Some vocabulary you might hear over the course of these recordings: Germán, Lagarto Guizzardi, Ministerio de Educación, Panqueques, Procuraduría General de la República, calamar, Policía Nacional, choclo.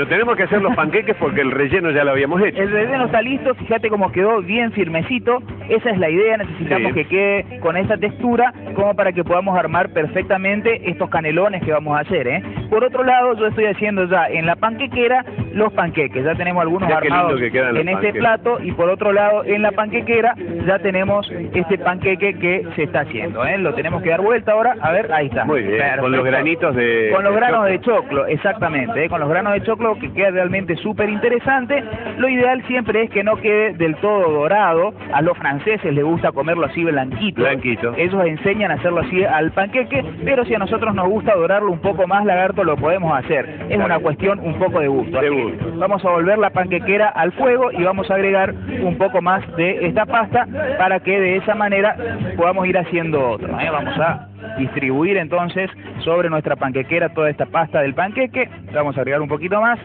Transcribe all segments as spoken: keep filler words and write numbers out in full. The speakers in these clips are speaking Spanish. Pero tenemos que hacer los panqueques porque el relleno ya lo habíamos hecho. El relleno está listo, fíjate cómo quedó bien firmecito. Esa es la idea, necesitamos sí. que quede con esa textura como para que podamos armar perfectamente estos canelones que vamos a hacer, ¿eh? Por otro lado, yo estoy haciendo ya en la panquequera los panqueques. Ya tenemos algunos Mirá armados que en este panqueques. plato. Y por otro lado, en la panquequera ya tenemos este panqueque que se está haciendo, ¿eh? Lo tenemos que dar vuelta ahora. A ver, ahí está. Muy bien, Perfecto. con los granitos de... Con los de granos choclo. de choclo, exactamente, ¿eh? Con los granos de choclo, que queda realmente súper interesante. Lo ideal siempre es que no quede del todo dorado. A los franceses les gusta comerlo así blanquito. Blanquito. Ellos enseñan a hacerlo así al panqueque, pero si a nosotros nos gusta dorarlo un poco más, Lagarto, lo podemos hacer. Es También. una cuestión un poco de gusto. De gusto. Vamos a volver la panquequera al fuego y vamos a agregar un poco más de esta pasta para que de esa manera podamos ir haciendo otro, ¿eh? Vamos a distribuir entonces sobre nuestra panquequera toda esta pasta del panqueque. Vamos a agregar un poquito más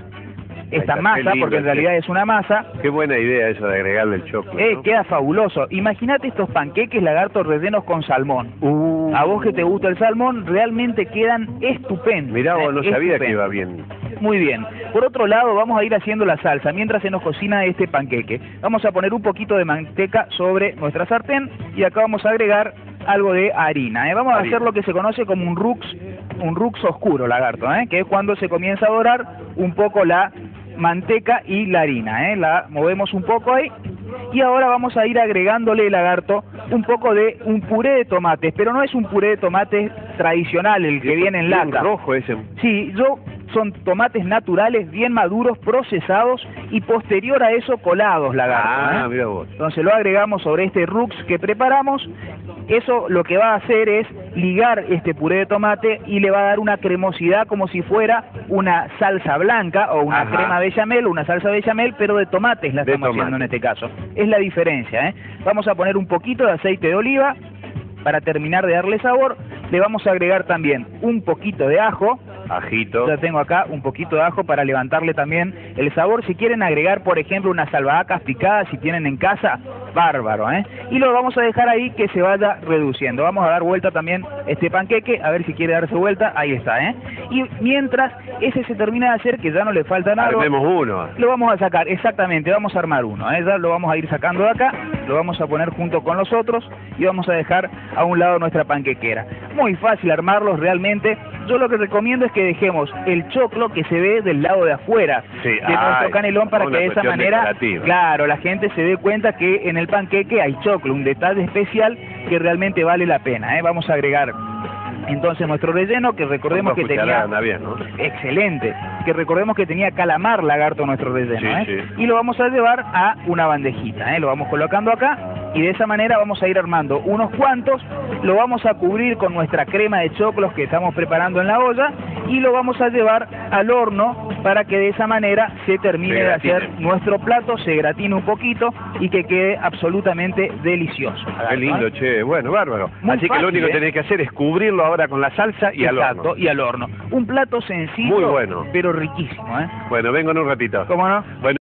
esta masa, porque en realidad es una masa. Qué buena idea eso de agregarle el choclo, eh, ¿no? Queda fabuloso. Imagínate estos panqueques, Lagarto, rellenos con salmón. Uh, a vos que te gusta el salmón, realmente quedan estupendos. Mirá, vos no sabía que iba bien. Muy bien. Por otro lado, vamos a ir haciendo la salsa mientras se nos cocina este panqueque. Vamos a poner un poquito de manteca sobre nuestra sartén y acá vamos a agregar algo de harina, ¿eh? Vamos a harina. hacer lo que se conoce como un rux, un rux oscuro, Lagarto, ¿eh? Que es cuando se comienza a dorar un poco la manteca y la harina, ¿eh? La movemos un poco ahí. Y ahora vamos a ir agregándole, Lagarto, un poco de un puré de tomates, pero no es un puré de tomates tradicional, el que es viene en lata. rojo ese. Sí, yo... son tomates naturales, bien maduros, procesados y posterior a eso colados, Lagarto. Ah, ¿eh? Mira vos. Entonces lo agregamos sobre este rux que preparamos. Eso lo que va a hacer es ligar este puré de tomate y le va a dar una cremosidad como si fuera una salsa blanca o una Ajá. crema bechamel, una salsa bechamel, pero de tomates la de estamos tomate. haciendo en este caso. Es la diferencia, ¿eh? Vamos a poner un poquito de aceite de oliva para terminar de darle sabor. Le vamos a agregar también un poquito de ajo. Ajito. Ya tengo acá un poquito de ajo para levantarle también el sabor. Si quieren agregar, por ejemplo, unas albahacas picadas, si tienen en casa, bárbaro, ¿eh? Y lo vamos a dejar ahí que se vaya reduciendo. Vamos a dar vuelta también este panqueque, a ver si quiere darse vuelta. Ahí está, ¿eh? Y mientras ese se termina de hacer, que ya no le falta nada. Armemos uno. Lo vamos a sacar, exactamente, vamos a armar uno, ¿eh? Ya lo vamos a ir sacando de acá, lo vamos a poner junto con los otros y vamos a dejar a un lado nuestra panquequera. Muy fácil armarlos realmente. Yo lo que recomiendo es que dejemos el choclo que se ve del lado de afuera sí, de ay, nuestro canelón para que de esa manera, decorativa. claro, la gente se dé cuenta que en el panqueque hay choclo, un detalle especial que realmente vale la pena, ¿eh? Vamos a agregar entonces nuestro relleno, que recordemos que tenía... Bien, ¿no? Excelente. Que recordemos que tenía calamar, Lagarto, nuestro relleno, sí, ¿eh? sí. Y lo vamos a llevar a una bandejita, ¿eh? Lo vamos colocando acá y de esa manera vamos a ir armando unos cuantos. Lo vamos a cubrir con nuestra crema de choclos que estamos preparando en la olla y lo vamos a llevar al horno para que de esa manera se termine de hacer nuestro plato, se gratine un poquito y que quede absolutamente delicioso. Qué lindo, che. Bueno, bárbaro. Muy Así fácil, que lo único que eh? tenés que hacer es cubrirlo ahora con la salsa y Exacto, al horno. y al horno. Un plato sencillo, Muy bueno. pero riquísimo, ¿eh? Bueno, vengo en un ratito. ¿Cómo no? Bueno.